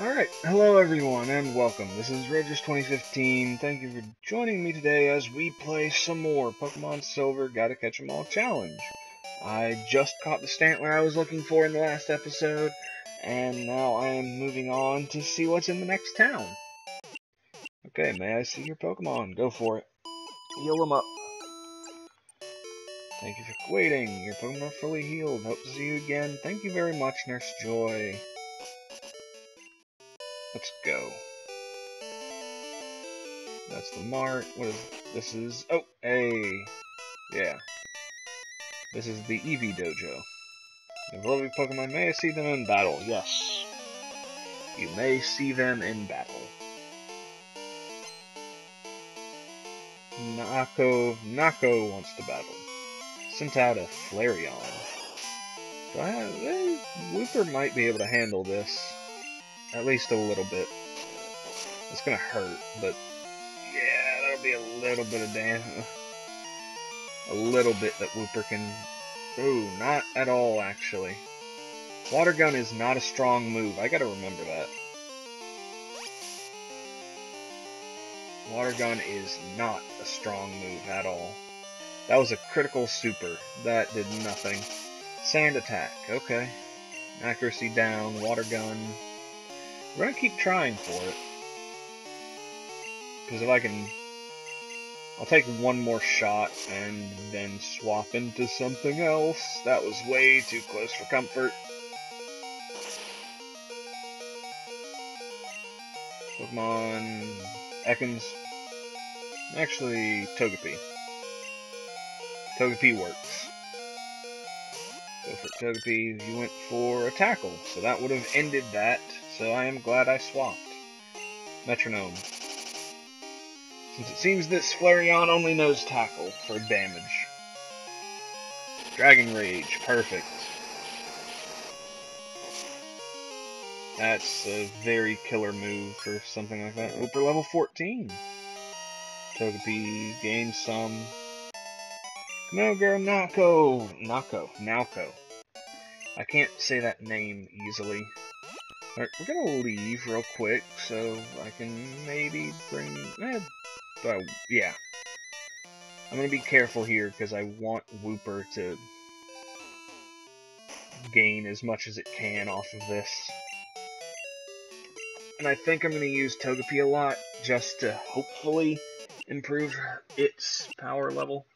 Alright, hello everyone and welcome. This is Regis2015. Thank you for joining me today as we play some more Pokemon Silver Gotta Catch Em All Challenge. I just caught the Stantler I was looking for in the last episode, and now I am moving on to see what's in the next town. Okay, may I see your Pokemon? Go for it. Heal them up. Thank you for waiting. Your Pokemon are fully healed. Hope to see you again. Thank you very much, Nurse Joy. Let's go. That's the mart. What is this? Is oh, hey, yeah. This is the Eevee Dojo. Evolving Pokemon may see them in battle. Yes, you may see them in battle. Nako wants to battle. Sent out a Flareon. Do I have? Wooper might be able to handle this. At least a little bit. It's gonna hurt, but yeah, that'll be a little bit of damage. A little bit that Wooper can... Ooh, not at all, actually. Water Gun is not a strong move. I gotta remember that. Water Gun is not a strong move at all. That was a critical super. That did nothing. Sand Attack, okay. Accuracy down, Water Gun... We're gonna keep trying for it. Because if I can... I'll take one more shot and then swap into something else. That was way too close for comfort. Pokemon... Ekans. Actually, Togepi. Togepi works. Go for Togepi. You went for a tackle, so that would have ended that. So I am glad I swapped. Metronome. Since it seems this Flareon only knows tackle for damage. Dragon Rage, perfect. That's a very killer move for something like that. Wooper level 14. Togepi gained some. Kimono Girl Nako. I can't say that name easily. Alright, we're gonna leave real quick, so I can maybe bring... yeah. I'm gonna be careful here, because I want Wooper to gain as much as it can off of this. And I think I'm gonna use Togepi a lot, just to hopefully improve its power level.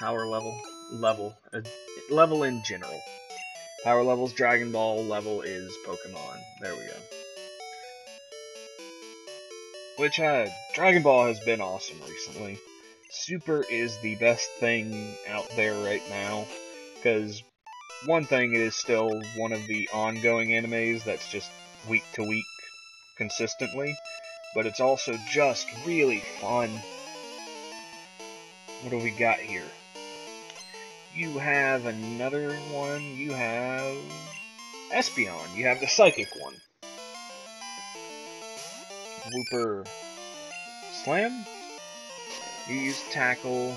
Level in general. Power level's Dragon Ball, level is Pokemon. There we go. Which, Dragon Ball has been awesome recently. Super is the best thing out there right now. Because, one thing, it is still one of the ongoing animes that's just week to week consistently. But it's also just really fun. What do we got here? You have another one, you have Espeon, you have the Psychic one. Wooper Slam, you used Tackle,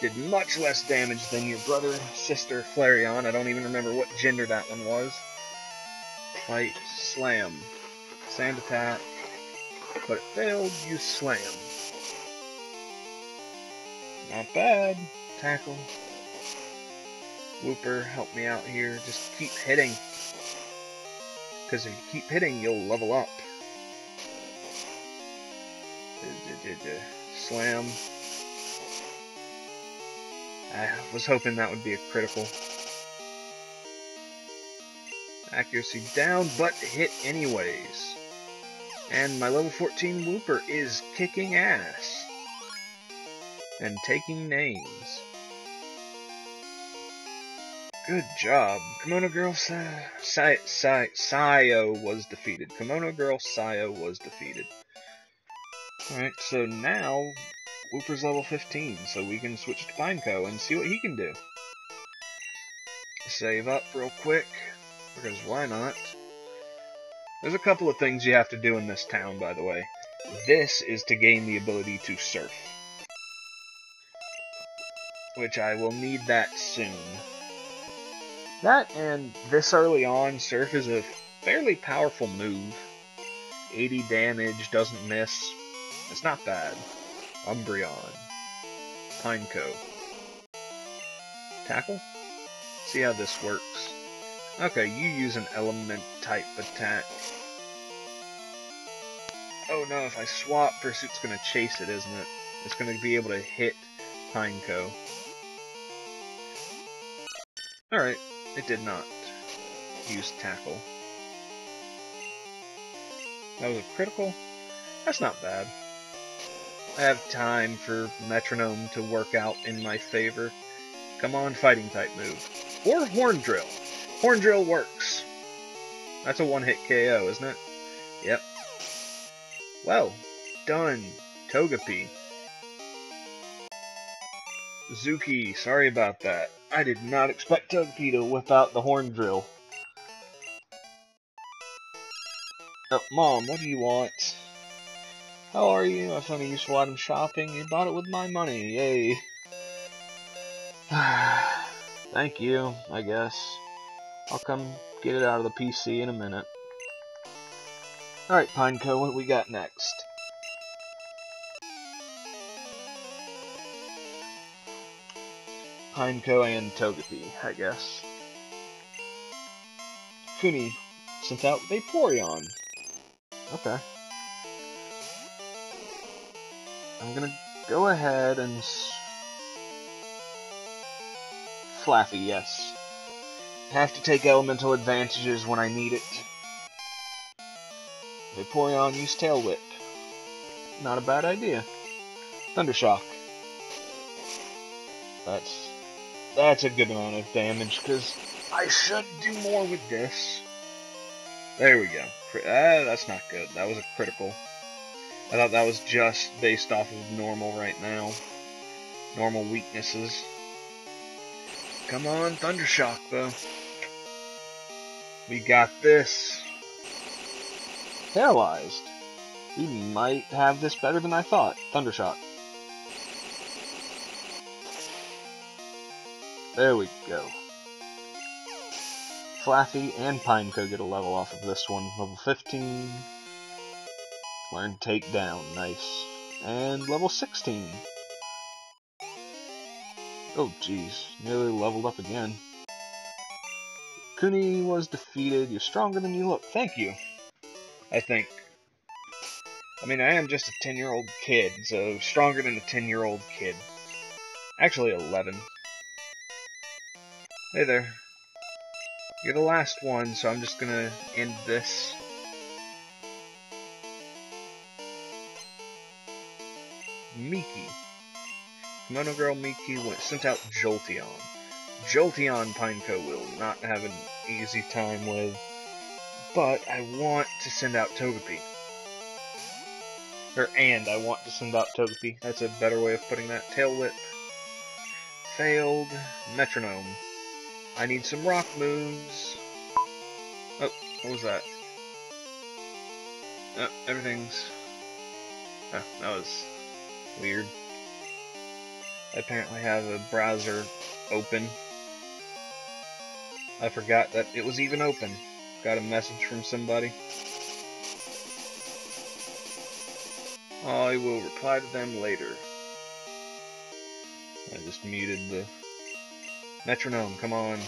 did much less damage than your brother, sister, Flareon, I don't even remember what gender that one was. Fight Slam, Sand Attack, but it failed, you Slam. Not bad, Tackle. Wooper, help me out here. Just keep hitting. Because if you keep hitting, you'll level up. Slam. I was hoping that would be a critical. Accuracy down, but hit anyways. And my level 14 Wooper is kicking ass. And taking names. Good job. Kimono Girl Sayo was defeated. Kimono Girl Sayo was defeated. Alright, so now Wooper's level 15, so we can switch to Pineco and see what he can do. Save up real quick, because why not? There's a couple of things you have to do in this town, by the way. This is to gain the ability to surf. Which I will need that soon. That and this early on, surf is a fairly powerful move. 80 damage, doesn't miss. It's not bad. Umbreon. Pineco. Tackle? See how this works. Okay, you use an element type attack. Oh no, if I swap, Pursuit's gonna chase it, isn't it? It's gonna be able to hit Pineco. Alright, it did not use Tackle. That was a critical? That's not bad. I have time for Metronome to work out in my favor. Come on, fighting type move. Or Horn Drill. Horn Drill works. That's a one-hit KO, isn't it? Yep. Well done, Togepi. Zuki, sorry about that. I did not expect Togepi to whip out the Horn Drill. Oh, Mom, what do you want? How are you? I found a useful item shopping. You bought it with my money. Yay. Thank you, I guess. I'll come get it out of the PC in a minute. Alright, Pineco, what do we got next? Pineco and Togepi, I guess. Kuni sent out Vaporeon. Okay. I'm gonna go ahead and... Flaffy, yes. Have to take elemental advantages when I need it. Vaporeon used Tail Whip. Not a bad idea. Thundershock. That's a good amount of damage, because I should do more with this. There we go. That's not good. That was a critical. I thought that was just based off of normal right now. Normal weaknesses. Come on, Thundershock, though. We got this. Paralyzed. We might have this better than I thought. Thundershock. There we go. Flaffy and Pineco get a level off of this one. Level 15. Learn Takedown. Nice. And level 16. Oh jeez. Nearly leveled up again. Kuni was defeated. You're stronger than you look. Thank you. I think. I mean, I am just a 10-year-old kid, so stronger than a 10-year-old kid. Actually, 11. Hey there. You're the last one, so I'm just gonna end this. Miki. Kimono Girl Miki sent out Jolteon. Jolteon Pineco will not have an easy time with, but I want to send out Togepi. I want to send out Togepi. That's a better way of putting that. Tail Whip. Failed. Metronome. I need some rock moves. Oh, what was that? Oh, everything's... Oh, that was weird. I apparently have a browser open. I forgot that it was even open. Got a message from somebody. I will reply to them later. I just muted the... Metronome, come on.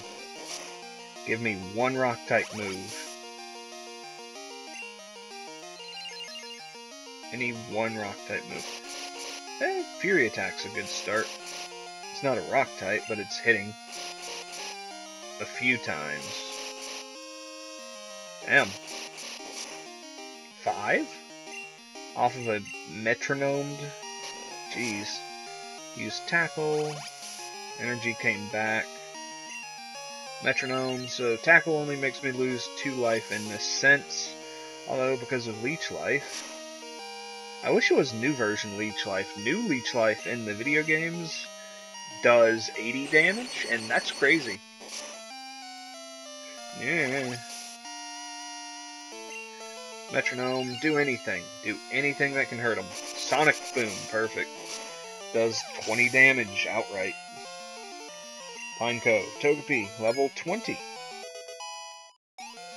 Give me one rock type move. Any one rock type move. Eh, Fury Attack's a good start. It's not a rock type, but it's hitting. A few times. Damn. 5? Off of a Metronomed? Jeez. Use Tackle. Energy came back. Metronome, so Tackle only makes me lose 2 life in this sense. Although, because of Leech Life... I wish it was new version Leech Life. New Leech Life in the video games does 80 damage, and that's crazy. Yeah. Metronome, do anything. Do anything that can hurt him. Sonic Boom, perfect. Does 20 damage outright. Pineco, Togepi, level 20.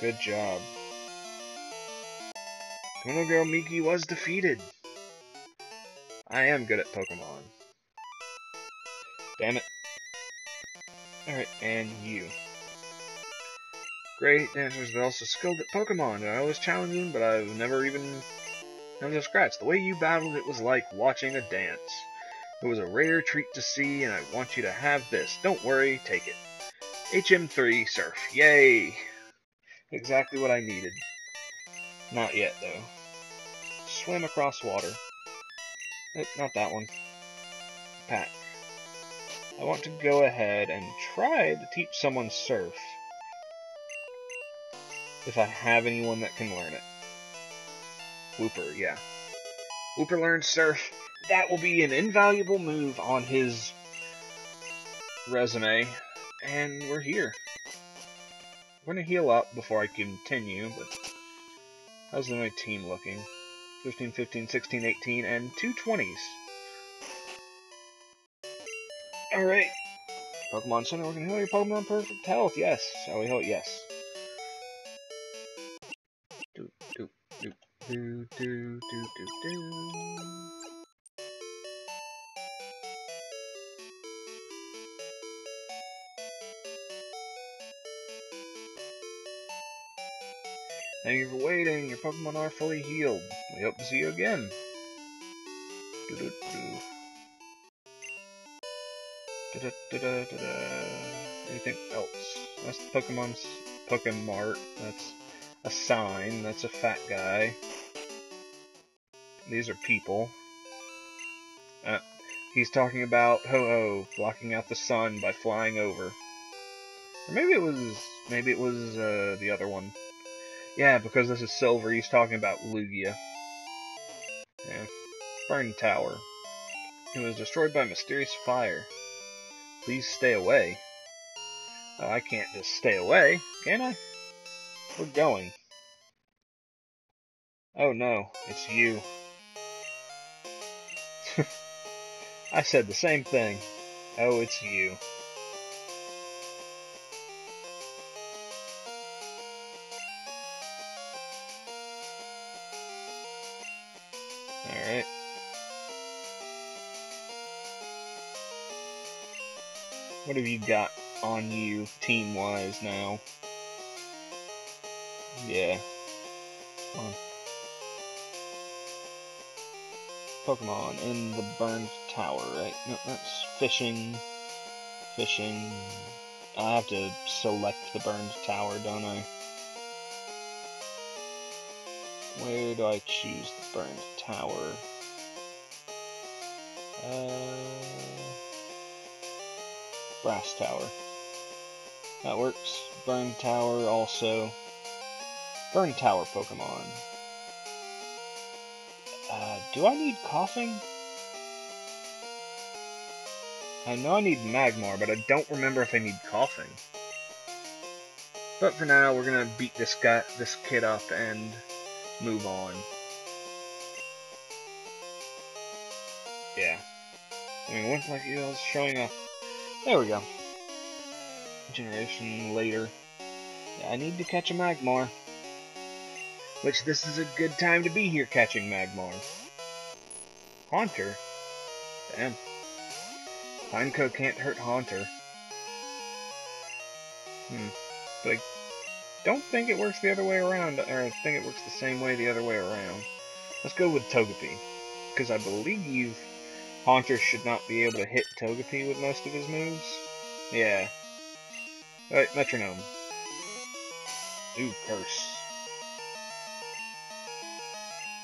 Good job. Kimono Girl Miki was defeated. I am good at Pokemon. Damn it. Alright, and you. Great dancers, but also skilled at Pokemon. I was challenging, but I've never even known to scratch. The way you battled, it was like watching a dance. It was a rare treat to see, and I want you to have this. Don't worry, take it. HM3 Surf. Yay! Exactly what I needed. Not yet, though. Swim across water. Nope, not that one. Pack. I want to go ahead and try to teach someone Surf. If I have anyone that can learn it. Wooper, yeah. Wooper learns Surf. That will be an invaluable move on his resume. And we're here. I'm going to heal up before I continue, but how's my team looking? 15, 15, 16, 18, and 2 20s. Alright. Pokemon Center, we can heal your Pokemon perfect health, yes. Shall we heal it? Yes. Thank you for waiting. Your Pokemon are fully healed. We hope to see you again. Anything else? That's the Pokemon's Pokemart. That's a sign. That's a fat guy. These are people. He's talking about Ho-oh blocking out the sun by flying over. Or maybe it was the other one. Yeah, because this is Silver, he's talking about Lugia. Yeah. Burn Tower. It was destroyed by mysterious fire. Please stay away. Oh, I can't just stay away, can I? We're going. Oh no, it's you. I said the same thing. Oh, it's you. Alright. What have you got on you, team-wise, now? Yeah. Come on. Pokemon in the burned tower, right? No, that's fishing. Fishing. I have to select the burned tower, don't I? Where do I choose the burned tower? Brass tower. That works. Burn tower also. Burn tower Pokemon. Do I need Koffing? I know I need Magmar, but I don't remember if I need Koffing. But for now, we're gonna beat this kid up and move on. Yeah. I mean, once like it was showing up. There we go. Generation later. Yeah, I need to catch a Magmar. Which this is a good time to be here catching Magmar. Haunter? Damn. Pineco can't hurt Haunter. But I don't think it works the other way around, or I think it works the same way the other way around. Let's go with Togepi, because I believe Haunter should not be able to hit Togepi with most of his moves. Yeah. Alright, Metronome. Ooh, curse.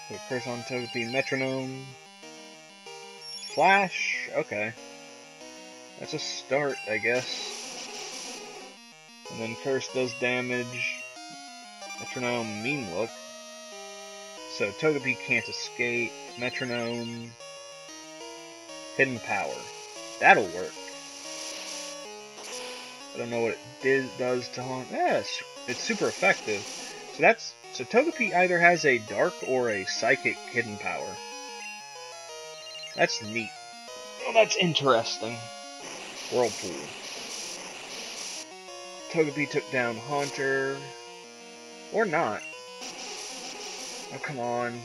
Put a curse on Togepi, Metronome. Flash? Okay. That's a start, I guess. And then curse does damage. Metronome, mean look. So Togepi can't escape. Metronome. Hidden Power. That'll work. I don't know what it does to Haunt. Yeah, it's super effective. So that's... So Togepi either has a dark or a psychic hidden power. That's neat. Oh, that's interesting. Whirlpool. Togepi took down Haunter. Or not. Oh, come on.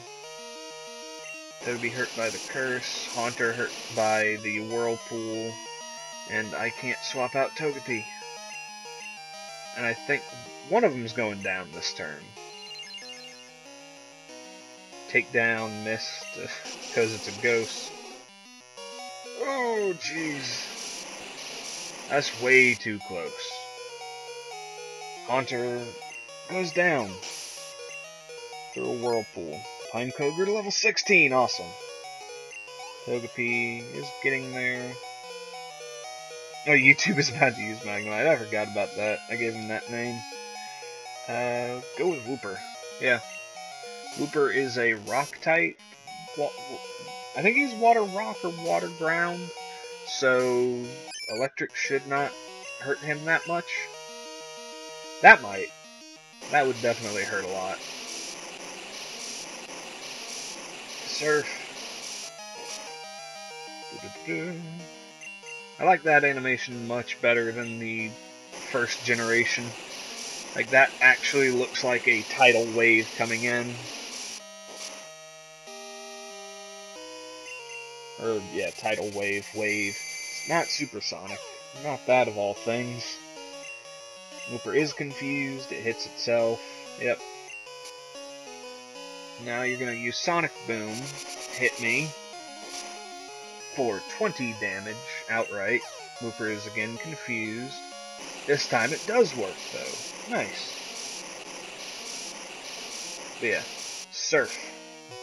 That would be hurt by the curse, Haunter hurt by the Whirlpool, and I can't swap out Togepi. And I think one of them's going down this turn. Take down, missed, because it's a ghost. Oh, jeez. That's way too close. Haunter goes down through a Whirlpool. Pineco to level 16, awesome. Togepi is getting there. Oh, YouTube is about to use Magmar. I forgot about that. I gave him that name. Go with Wooper. Yeah. Wooper is a rock type. I think he's water rock or water ground. So electric should not hurt him that much. That might. That would definitely hurt a lot. Surf. I like that animation much better than the first generation. Like, that actually looks like a tidal wave coming in. Or, yeah, tidal wave, wave. It's not supersonic. Not that of all things. Wooper is confused. It hits itself. Yep. Now you're going to use Sonic Boom, hit me, for 20 damage outright. Wooper is again confused. This time it does work, though. Nice. But yeah, Surf.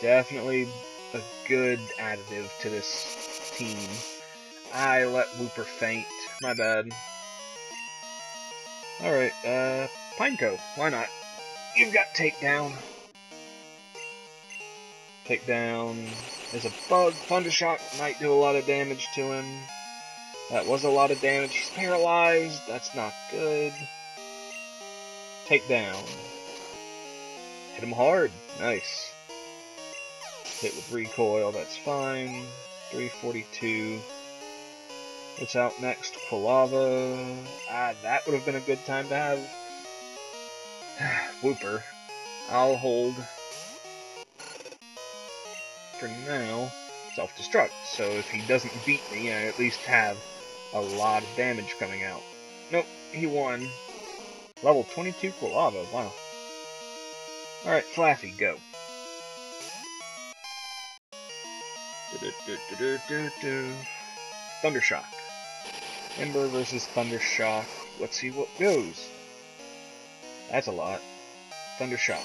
Definitely a good additive to this team. I let Wooper faint. My bad. Alright, Pineco. Why not? You've got Takedown. Takedown is a bug. Thundershock might do a lot of damage to him. That was a lot of damage. He's paralyzed. That's not good. Takedown. Hit him hard. Nice. Hit with recoil. That's fine. 342. What's out next? Quilava. Ah, that would have been a good time to have Wooper. I'll hold. For now, self-destruct, so if he doesn't beat me, I at least have a lot of damage coming out. Nope, he won. Level 22 Quilava, wow. Alright, Flaffy, go. Thundershock. Ember versus Thundershock. Let's see what goes. That's a lot. Thundershock.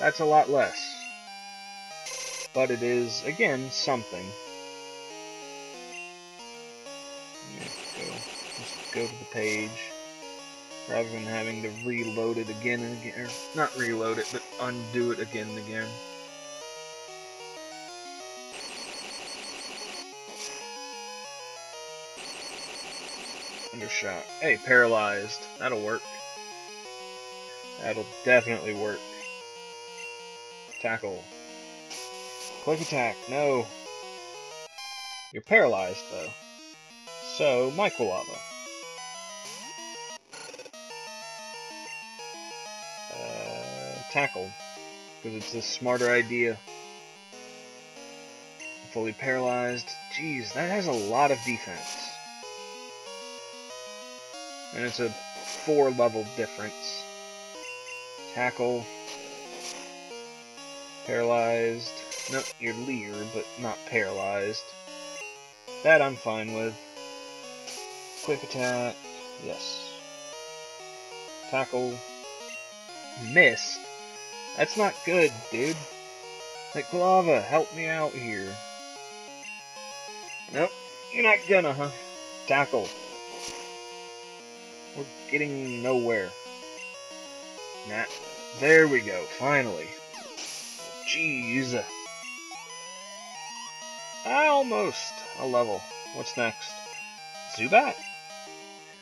That's a lot less. But it is, again, something. Just go to the page. Rather than having to reload it again and again. Or not reload it, but undo it again and again. Undershot. Hey, paralyzed. That'll work. That'll definitely work. Tackle. Quick attack, no. You're paralyzed, though. So, Microlava. Tackle. Because it's a smarter idea. Fully paralyzed. Jeez, that has a lot of defense. And it's a 4-level difference. Tackle. Paralyzed. No, you're Leer, but not paralyzed. That I'm fine with. Quick attack. Yes. Tackle. Missed. That's not good, dude. Like, Quilava, help me out here. Nope. You're not gonna, huh? Tackle. We're getting nowhere. Nah. There we go, finally. Jeez. Almost a level. What's next? Zubat.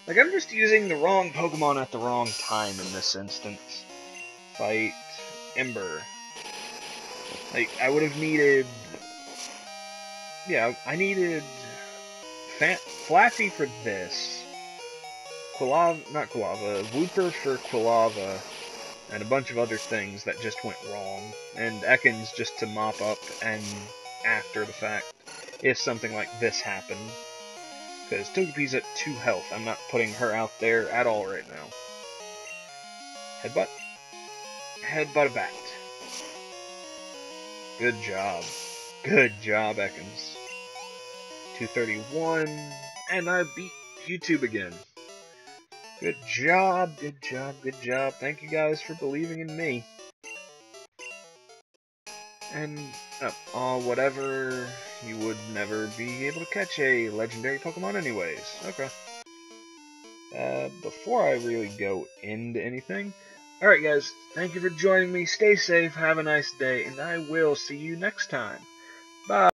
Like, I'm just using the wrong Pokemon at the wrong time in this instance. Fight Ember. Like, I would have needed... Yeah, I needed... Flaffy for this. Quilava... Not Quilava. Wooper for Quilava. and a bunch of other things that just went wrong, and Ekans just to mop up and after the fact if something like this happened. Because Togepi's at 2 health, I'm not putting her out there at all right now. Headbutt. Headbutt a bat. Good job. Good job, Ekans. 231, and I beat YouTube again. Good job, good job, good job. Thank you guys for believing in me. And, whatever, you would never be able to catch a legendary Pokemon anyways. Okay. Before I really go into anything, alright guys, thank you for joining me. Stay safe, have a nice day, and I will see you next time. Bye!